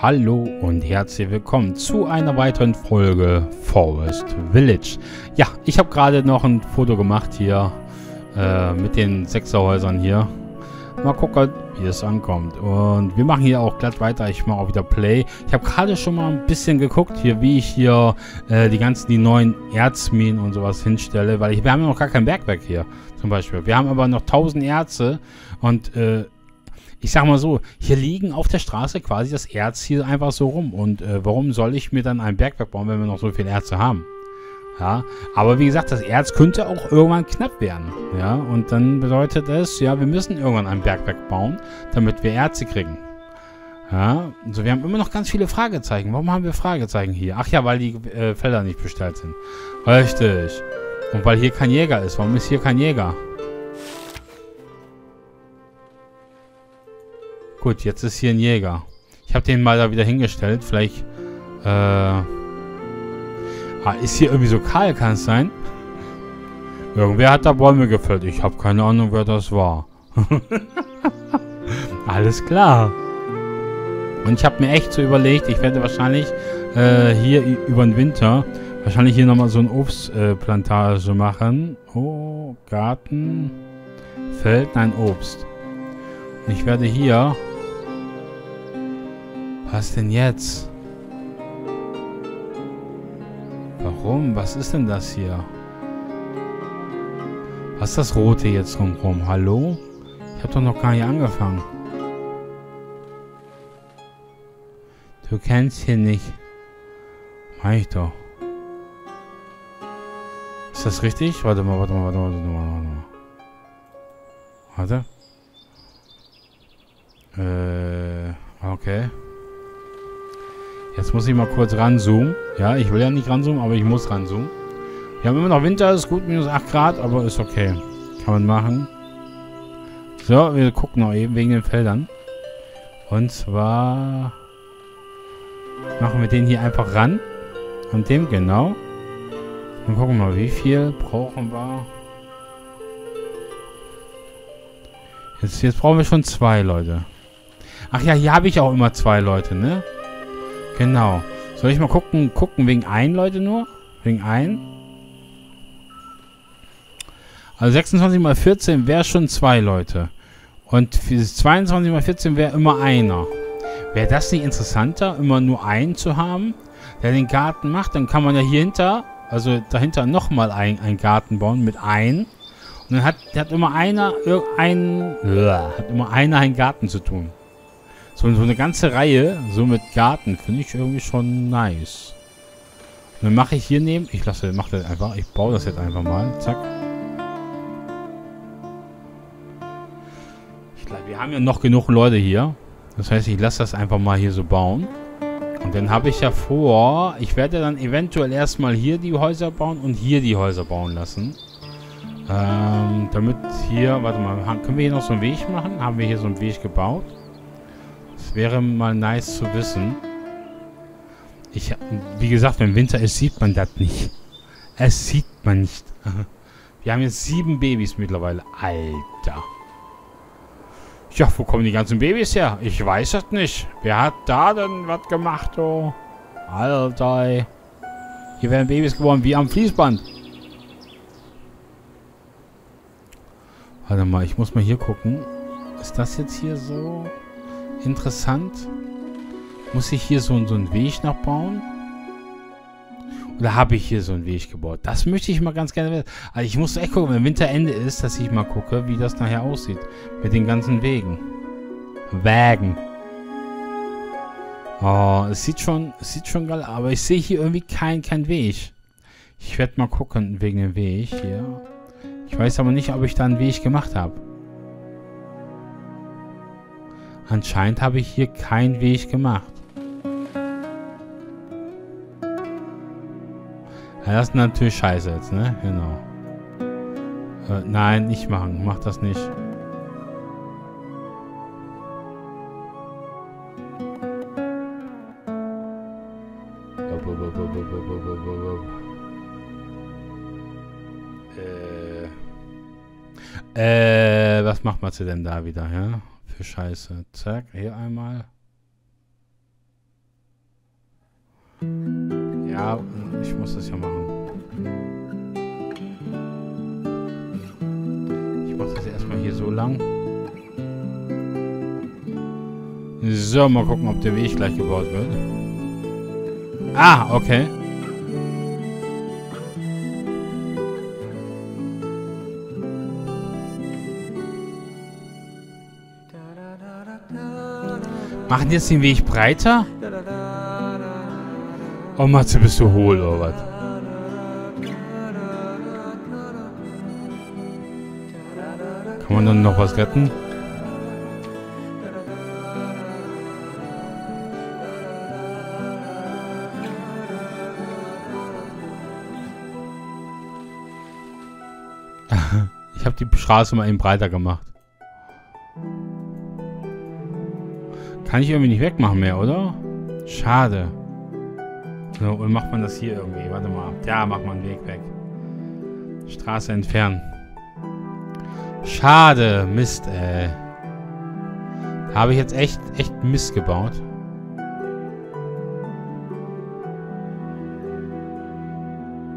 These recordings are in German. Hallo und herzlich willkommen zu einer weiteren Folge Forest Village. Ja, ich habe gerade noch ein Foto gemacht hier mit den Sechserhäusern hier. Mal gucken, wie es ankommt. Und wir machen hier auch glatt weiter. Ich mache auch wieder Play. Ich habe gerade schon mal ein bisschen geguckt, hier, wie ich hier die neuen Erzminen und sowas hinstelle, weil wir haben ja noch gar kein Bergwerk hier zum Beispiel. Wir haben aber noch 1000 Erze und ich sag mal so, hier liegen auf der Straße quasi das Erz hier einfach so rum. Und warum soll ich mir dann ein Bergwerk bauen, wenn wir noch so viel Erze haben? Ja, aber wie gesagt, das Erz könnte auch irgendwann knapp werden. Ja, und dann bedeutet es, ja, wir müssen irgendwann ein Bergwerk bauen, damit wir Erze kriegen. Ja, also wir haben immer noch ganz viele Fragezeichen. Warum haben wir Fragezeichen hier? Ach ja, weil die Felder nicht bestellt sind. Richtig. Und weil hier kein Jäger ist. Warum ist hier kein Jäger? Gut, jetzt ist hier ein Jäger. Ich habe den mal da wieder hingestellt. Vielleicht, ist hier irgendwie so kahl, kann es sein? Irgendwer hat da Bäume gefällt. Ich habe keine Ahnung, wer das war. Alles klar. Und ich habe mir echt so überlegt, ich werde wahrscheinlich hier über den Winter wahrscheinlich hier nochmal so eine Obstplantage machen. Oh, Garten, Feld, nein, Obst. Und ich werde hier... Was denn jetzt? Warum? Was ist denn das hier? Was ist das Rote jetzt rumrum? Hallo? Ich habe doch noch gar nicht angefangen. Du kennst hier nicht. Mach ich doch. Ist das richtig? Warte mal. Okay. Jetzt muss ich mal kurz ranzoomen. Ja, ich will ja nicht ranzoomen, aber ich muss ranzoomen. Wir haben immer noch Winter, ist gut, minus 8 Grad, aber ist okay. Kann man machen. So, wir gucken noch eben wegen den Feldern. Und zwar machen wir den hier einfach ran. Und dem, genau. Dann gucken wir mal, wie viel brauchen wir. Jetzt brauchen wir schon 2 Leute. Ach ja, hier habe ich auch immer 2 Leute, ne? Genau. Soll ich mal gucken wegen ein Leute nur? Wegen ein? Also 26 mal 14 wäre schon 2 Leute. Und 22 mal 14 wäre immer einer. Wäre das nicht interessanter, immer nur einen zu haben, der den Garten macht? Dann kann man ja hier hinter, also dahinter nochmal einen Garten bauen mit ein. Und dann hat immer einer einen Garten zu tun. So eine ganze Reihe, so mit Garten, finde ich irgendwie schon nice. Und dann mache ich hier neben... Ich baue das jetzt einfach mal. Zack. Ich glaube, wir haben ja noch genug Leute hier. Das heißt, ich lasse das einfach mal hier so bauen. Und dann habe ich ja vor... Ich werde dann eventuell erstmal hier die Häuser bauen und hier die Häuser bauen lassen. Damit hier... Warte mal, können wir hier noch so einen Weg machen? Haben wir hier so einen Weg gebaut? Das wäre mal nice zu wissen. Wie gesagt, wenn Winter ist, sieht man das nicht. Es sieht man nicht. Wir haben jetzt 7 Babys mittlerweile. Alter. Ja, wo kommen die ganzen Babys her? Ich weiß das nicht. Wer hat da denn was gemacht, oh? Alter. Hier werden Babys geboren wie am Fließband. Warte mal, ich muss mal hier gucken. Ist das jetzt hier so... Interessant. Muss ich hier so einen Weg noch bauen? Oder habe ich hier so einen Weg gebaut? Das möchte ich mal ganz gerne wissen. Also ich muss echt gucken, wenn Winterende ist, dass ich mal gucke, wie das nachher aussieht. Mit den ganzen Wegen. Wägen. Oh, es sieht schon geil, aber ich sehe hier irgendwie kein Weg. Ich werde mal gucken wegen dem Weg hier. Ich weiß aber nicht, ob ich da einen Weg gemacht habe. Anscheinend habe ich hier keinen Weg gemacht. Ja, das ist natürlich scheiße jetzt, ne? Genau. Nein, nicht machen. Mach das nicht. Was macht man denn da wieder, ja? Scheiße. Zack, hier einmal. Ja, ich muss das ja machen. Ich mache das erstmal hier so lang. So, mal gucken, ob der Weg gleich gebaut wird. Ah, okay. Machen die jetzt den Weg breiter? Oh, Matze, bist du hohl, oder was? Kann man dann noch was retten? Ich habe die Straße mal eben breiter gemacht. Kann ich irgendwie nicht wegmachen mehr, oder? Schade. So, und macht man das hier irgendwie? Warte mal. Ja, macht man den Weg weg. Straße entfernen. Schade. Mist, ey. Da habe ich jetzt echt Mist gebaut.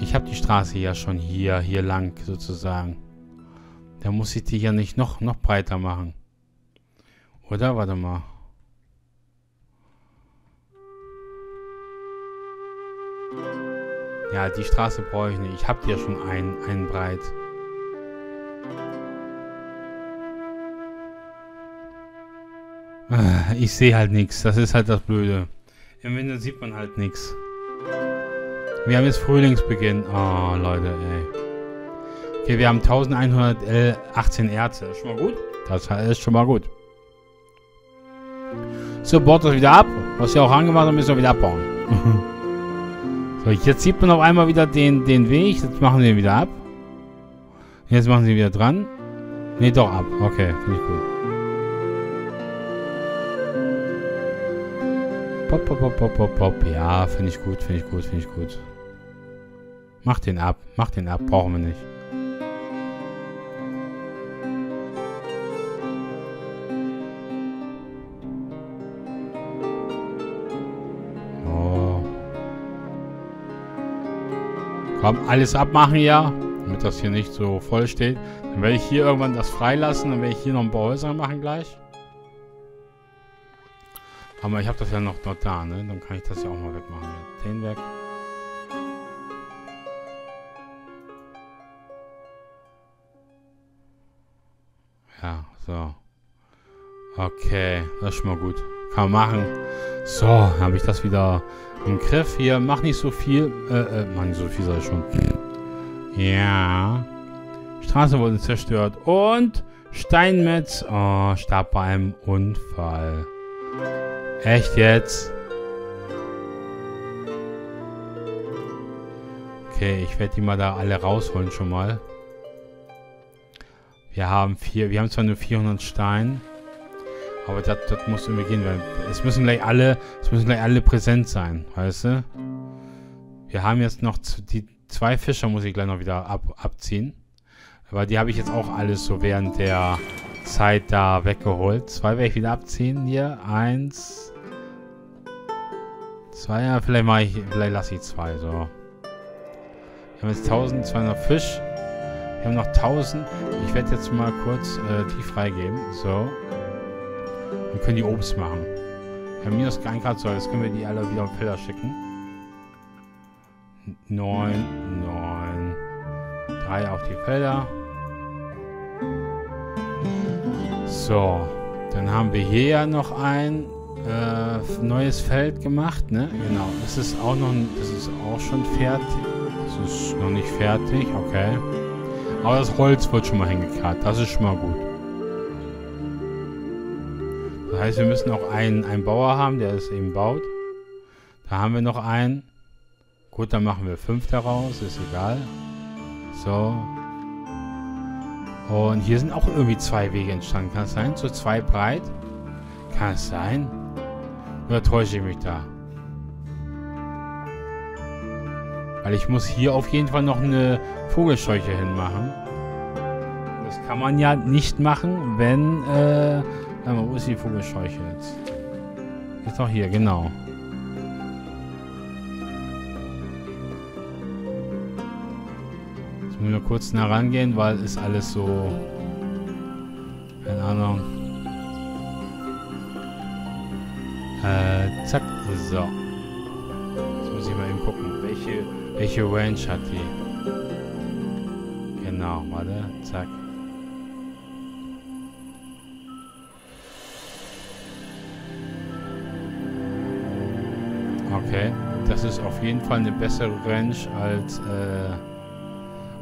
Ich habe die Straße ja schon hier lang, sozusagen. Da muss ich die ja nicht noch breiter machen. Oder? Warte mal. Ja, die Straße brauche ich nicht. Ich habe ja schon einen breit. Ich sehe halt nichts. Das ist halt das Blöde. Im Winter sieht man halt nichts. Wir haben jetzt Frühlingsbeginn. Oh, Leute, ey. Okay, wir haben 1118 Erze. Ist schon mal gut? Das ist schon mal gut. So, baut das wieder ab. Was ihr auch angemacht habt, müssen wir wieder abbauen. So, jetzt sieht man auf einmal wieder den Weg. Jetzt machen wir den wieder ab. Jetzt machen sie wieder dran. Ne, doch ab. Okay, finde ich gut. Pop, pop, pop, pop, pop, pop. Ja, finde ich gut, finde ich gut, finde ich gut. Mach den ab. Mach den ab. Brauchen wir nicht. Komm, alles abmachen ja, damit das hier nicht so voll steht. Dann werde ich hier irgendwann das freilassen, dann werde ich hier noch ein paar Häuser machen gleich. Aber ich habe das ja noch da, ne? Dann kann ich das ja auch mal wegmachen. Ja. Den weg. Ja, so. Okay, das ist schon mal gut. Kann man machen. So, habe ich das wieder im Griff hier. Mach nicht so viel. Mach nicht so viel, sag ich schon. Ja. Straße wurde zerstört. Und Steinmetz. Oh, starb bei einem Unfall. Echt jetzt? Okay, ich werde die mal da alle rausholen schon mal. Wir haben zwar nur 400 Stein. Aber das muss irgendwie gehen, weil es müssen gleich alle präsent sein, weißt du? Wir haben jetzt noch die zwei Fischer, muss ich gleich noch wieder abziehen. Aber die habe ich jetzt auch alles so während der Zeit da weggeholt. Zwei werde ich wieder abziehen hier. Eins. Zwei, ja, vielleicht lasse ich zwei, so. Wir haben jetzt 1200 Fisch. Wir haben noch 1000. Ich werde jetzt mal kurz die freigeben, so. Wir können die Obst machen. Wir haben minus ein Grad Zoll. Jetzt können wir die alle wieder auf Felder schicken. 9, 9. 3 auf die Felder. So. Dann haben wir hier ja noch ein neues Feld gemacht, ne? Genau. Das ist auch schon fertig. Das ist noch nicht fertig, okay. Aber das Holz wird schon mal hingekarrt. Das ist schon mal gut. Das heißt, wir müssen auch einen Bauer haben, der es eben baut. Da haben wir noch einen. Gut, dann machen wir 5 daraus, ist egal. So. Und hier sind auch irgendwie 2 Wege entstanden, kann es sein? So 2 breit? Kann es sein? Oder täusche ich mich da? Weil ich muss hier auf jeden Fall noch eine Vogelscheuche hinmachen. Das kann man ja nicht machen, wenn... Mal, wo ist die Vogelscheuche jetzt? Ist doch hier, genau. Nur kurz nah rangehen, weil ist alles so... keine Ahnung. Zack, so. Jetzt muss ich mal eben gucken, welche Range hat die. Genau, warte, zack. Okay, das ist auf jeden Fall eine bessere Range als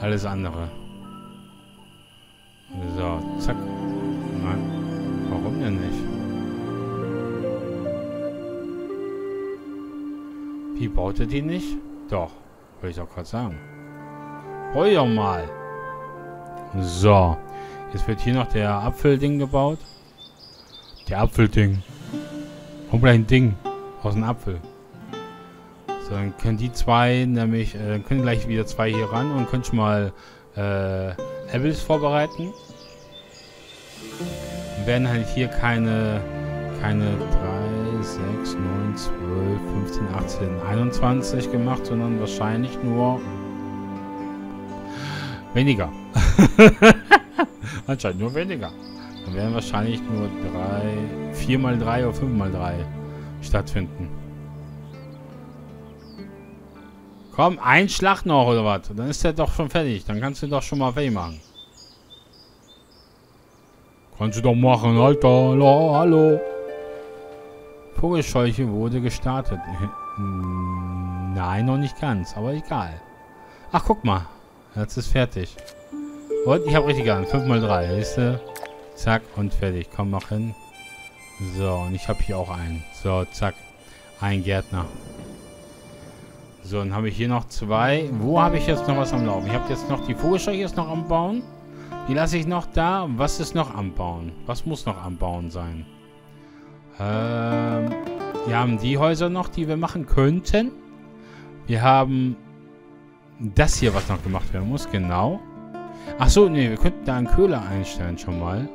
alles andere. So, zack. Nein, warum denn nicht? Wie baut ihr die nicht? Doch, wollte ich doch gerade sagen. Hol doch mal. So, jetzt wird hier noch der Apfelding gebaut. Der Apfelding. Kommt gleich ein Ding aus dem Apfel. So, dann können die zwei nämlich, können gleich wieder zwei hier ran und können schon mal Levels vorbereiten. Und werden halt hier keine 3, 6, 9, 12, 15, 18, 21 gemacht, sondern wahrscheinlich nur weniger. Anscheinend nur weniger. Dann werden wahrscheinlich nur 3, 4×3 oder 5×3 stattfinden. Komm, ein Schlag noch oder was? Dann ist der doch schon fertig. Dann kannst du doch schon mal fertig machen. Kannst du doch machen, Alter. Hallo, hallo. Vogelscheuche wurde gestartet. Nein, noch nicht ganz, aber egal. Ach, guck mal. Jetzt ist fertig. Und ich habe richtig an. 5×3. Siehst du? Zack und fertig. Komm noch hin. So, und ich habe hier auch einen. So, zack. Ein Gärtner. So, dann habe ich hier noch zwei. Wo habe ich jetzt noch was am Laufen? Ich habe jetzt noch die Vogelscheuche ist noch am Bauen. Die lasse ich noch da. Was ist noch am Bauen? Was muss noch am Bauen sein? Wir haben die Häuser noch, die wir machen könnten. Wir haben das hier, was noch gemacht werden muss. Genau. Achso, nee, wir könnten da einen Köhler einstellen schon mal.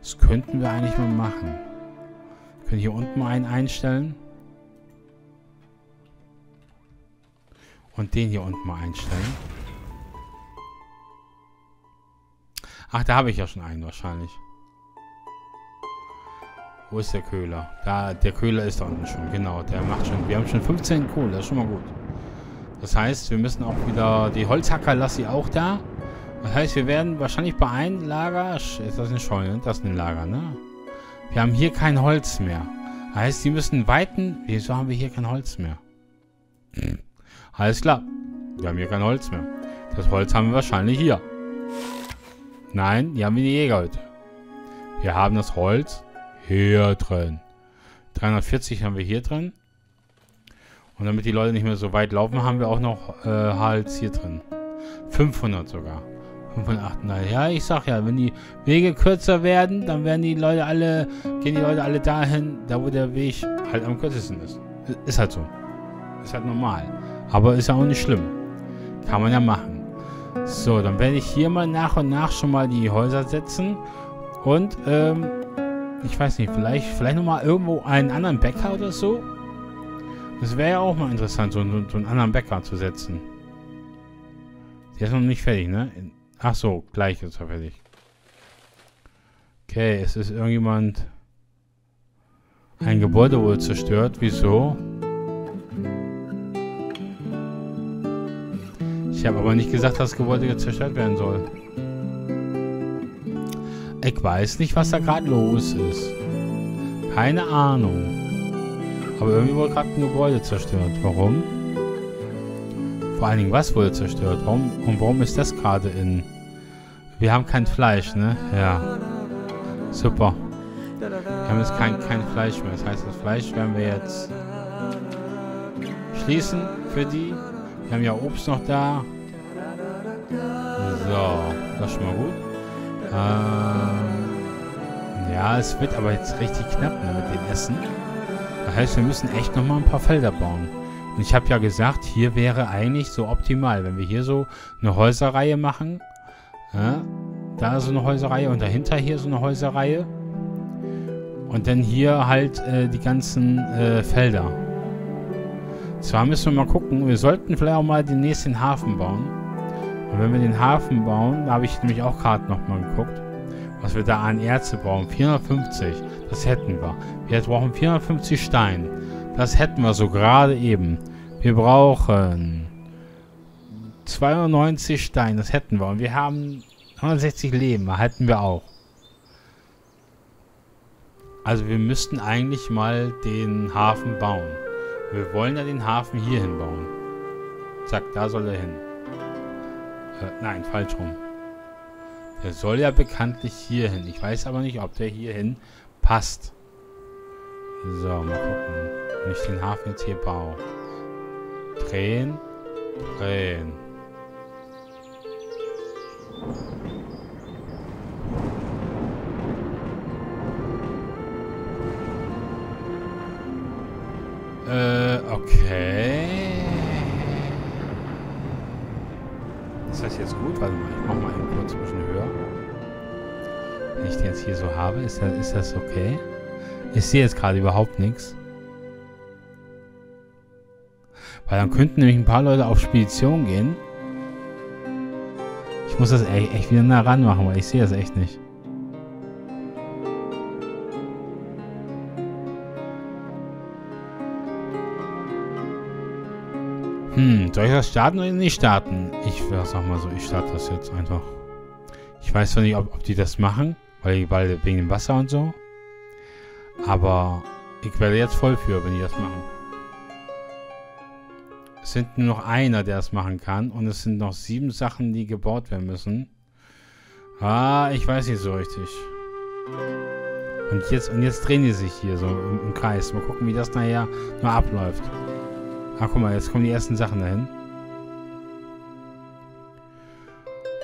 Das könnten wir eigentlich mal machen. Wir können hier unten mal einen einstellen. Und den hier unten mal einstellen. Ach, da habe ich ja schon einen wahrscheinlich. Wo ist der Köhler? Da, der Köhler ist da unten schon. Genau, der macht schon. Wir haben schon 15 Kohle, das ist schon mal gut. Das heißt, wir müssen auch wieder... Die Holzhacker lasse ich auch da. Das heißt, wir werden wahrscheinlich bei einem Lager... Ist das eine Scheune? Das ist ein Lager, ne? Wir haben hier kein Holz mehr. Das heißt, die müssen weiten... Wieso haben wir hier kein Holz mehr? Alles klar. Wir haben hier kein Holz mehr. Das Holz haben wir wahrscheinlich hier. Nein, hier haben wir die Jägerhütte. Wir haben das Holz hier drin. 340 haben wir hier drin. Und damit die Leute nicht mehr so weit laufen, haben wir auch noch Holz hier drin. 500 sogar. 538. Ja, ich sag ja, wenn die Wege kürzer werden, dann werden die Leute alle, gehen die Leute alle dahin, da wo der Weg halt am kürzesten ist. Ist halt so. Ist halt normal. Aber ist ja auch nicht schlimm. Kann man ja machen. So, dann werde ich hier mal nach und nach schon mal die Häuser setzen. Und, ich weiß nicht, vielleicht nochmal irgendwo einen anderen Bäcker oder so. Das wäre ja auch mal interessant, so einen anderen Bäcker zu setzen. Der ist noch nicht fertig, ne? Ach so, gleich ist er fertig. Okay, es ist irgendjemand... Ein Gebäude wurde zerstört. Wieso? Ich habe aber nicht gesagt, dass das Gebäude zerstört werden soll. Ich weiß nicht, was da gerade los ist. Keine Ahnung. Aber irgendwie wurde gerade ein Gebäude zerstört. Warum? Vor allen Dingen, was wurde zerstört? Warum? Und warum ist das gerade in... Wir haben kein Fleisch, ne? Ja. Super. Wir haben jetzt kein Fleisch mehr. Das heißt, das Fleisch werden wir jetzt schließen für die... Wir haben ja Obst noch da. So, das ist schon mal gut. Ja, es wird aber jetzt richtig knapp mit dem Essen. Das heißt, wir müssen echt nochmal ein paar Felder bauen. Und ich habe ja gesagt, hier wäre eigentlich so optimal, wenn wir hier so eine Häuserreihe machen. Ja, da so eine Häuserreihe und dahinter hier so eine Häuserreihe. Und dann hier halt die ganzen Felder. Zwar müssen wir mal gucken, wir sollten vielleicht auch mal den nächsten Hafen bauen. Und wenn wir den Hafen bauen, da habe ich nämlich auch gerade nochmal geguckt, was wir da an Erze brauchen. 450, das hätten wir. Wir brauchen 450 Stein. Das hätten wir so gerade eben. Wir brauchen 92 Stein, das hätten wir. Und wir haben 160 Leben, das hätten wir auch. Also wir müssten eigentlich mal den Hafen bauen. Wir wollen ja den Hafen hier hin bauen. Zack, da soll er hin. Nein, falsch rum. Der soll ja bekanntlich hier hin. Ich weiß aber nicht, ob der hier hin passt. So, mal gucken. Wenn ich den Hafen jetzt hier baue. Drehen. Drehen. Okay. Ist das jetzt gut? Warte mal, ich mache mal eben kurz ein bisschen höher. Wenn ich den jetzt hier so habe, ist das okay? Ich sehe jetzt gerade überhaupt nichts. Weil dann könnten nämlich ein paar Leute auf Spedition gehen. Ich muss das echt wieder nah ran machen, weil ich sehe das echt nicht. Soll ich das starten oder nicht starten? Ich sag mal so, ich starte das jetzt einfach. Ich weiß zwar nicht, ob die das machen, weil wegen dem Wasser und so. Aber ich werde jetzt voll für, wenn die das machen. Es sind nur noch einer, der das machen kann. Und es sind noch 7 Sachen, die gebaut werden müssen. Ah, ich weiß nicht so richtig. Und jetzt drehen die sich hier so im Kreis. Mal gucken, wie das nachher nur abläuft. Ah, guck mal, jetzt kommen die ersten Sachen dahin.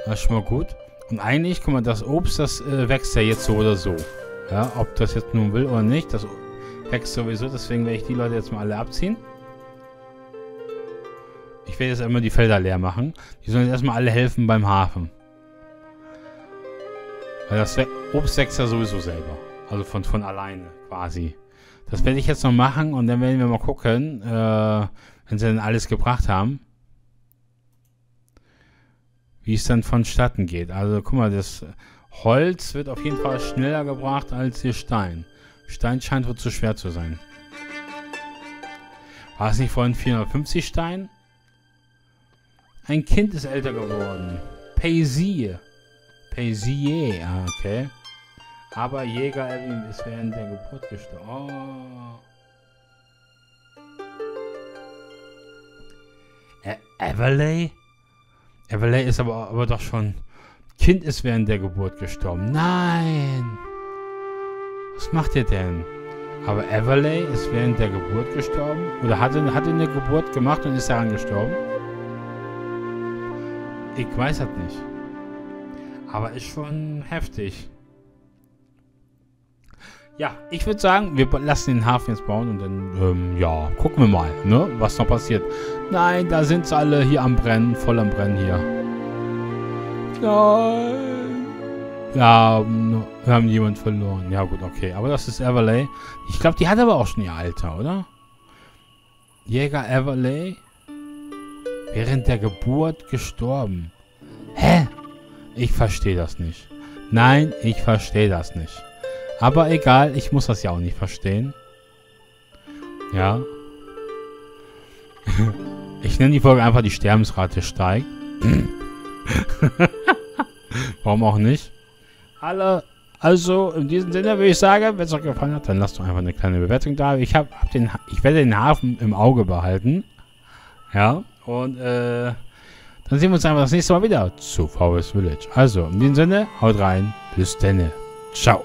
Das ist schon mal gut. Und eigentlich, guck mal, das Obst, das wächst ja jetzt so oder so. Ja, ob das jetzt nun will oder nicht, das wächst sowieso. Deswegen werde ich die Leute jetzt mal alle abziehen. Ich werde jetzt einmal die Felder leer machen. Die sollen jetzt erstmal alle helfen beim Hafen. Weil das Obst wächst ja sowieso selber. Also von alleine quasi. Das werde ich jetzt noch machen und dann werden wir mal gucken, wenn sie dann alles gebracht haben, wie es dann vonstatten geht. Also guck mal, das Holz wird auf jeden Fall schneller gebracht als hier Stein. Stein scheint wohl zu schwer zu sein. War es nicht vorhin 450 Stein? Ein Kind ist älter geworden. Paisier. Paisier, okay. Aber Jäger Erwin ist während der Geburt gestorben. Oh. Everley? Everley ist aber doch schon... Kind ist während der Geburt gestorben. Nein! Was macht ihr denn? Aber Everley ist während der Geburt gestorben? Oder hat er eine Geburt gemacht und ist daran gestorben? Ich weiß das nicht. Aber ist schon heftig. Ja, ich würde sagen, wir lassen den Hafen jetzt bauen und dann, ja, gucken wir mal, ne, was noch passiert. Nein, da sind sie alle hier am Brennen, voll am Brennen hier. Nein. Ja, wir haben jemanden verloren. Ja gut, okay, aber das ist Everley. Ich glaube, die hat aber auch schon ihr Alter, oder? Jäger Everley? Während der Geburt gestorben. Hä? Ich verstehe das nicht. Nein, ich verstehe das nicht. Aber egal, ich muss das ja auch nicht verstehen. Ja. Ich nenne die Folge einfach, die Sterbensrate steigt. Warum auch nicht? Also, in diesem Sinne würde ich sagen, wenn es euch gefallen hat, dann lasst doch einfach eine kleine Bewertung da. Ich werde den Hafen im Auge behalten. Ja, und dann sehen wir uns einfach das nächste Mal wieder zu Forest Village. Also, in diesem Sinne, haut rein. Bis denne. Ciao.